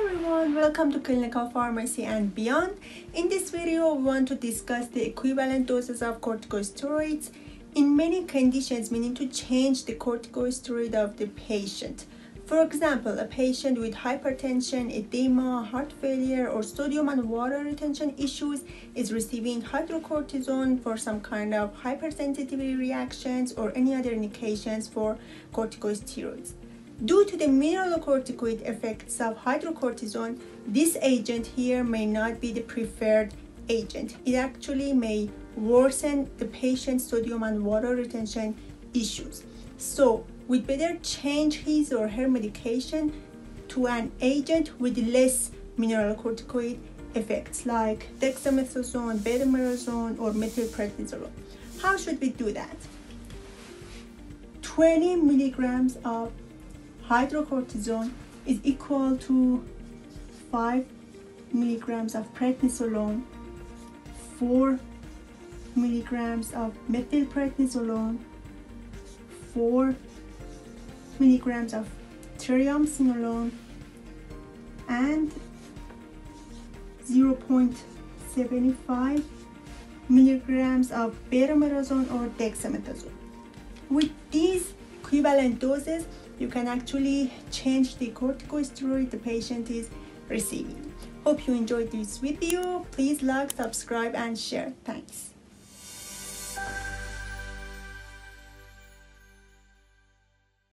everyone, welcome to Clinical Pharmacy and Beyond. In this video, we want to discuss the equivalent doses of corticosteroids in many conditions, meaning to change the corticosteroid of the patient. For example, a patient with hypertension, edema, heart failure, or sodium and water retention issues is receiving hydrocortisone for some kind of hypersensitivity reactions or any other indications for corticosteroids. Due to the mineralocorticoid effects of hydrocortisone, this agent here may not be the preferred agent. It actually may worsen the patient's sodium and water retention issues. So, we'd better change his or her medication to an agent with less mineralocorticoid effects like dexamethasone, betamethasone, or methylprednisolone. How should we do that? 20 milligrams of hydrocortisone is equal to 5 milligrams of prednisolone, 4 milligrams of methylprednisolone, 4 milligrams of triamcinolone, and 0.75 milligrams of betamethasone or dexamethasone. With these equivalent doses, you can actually change the corticosteroid the patient is receiving. Hope you enjoyed this video. Please like, subscribe, and share. Thanks.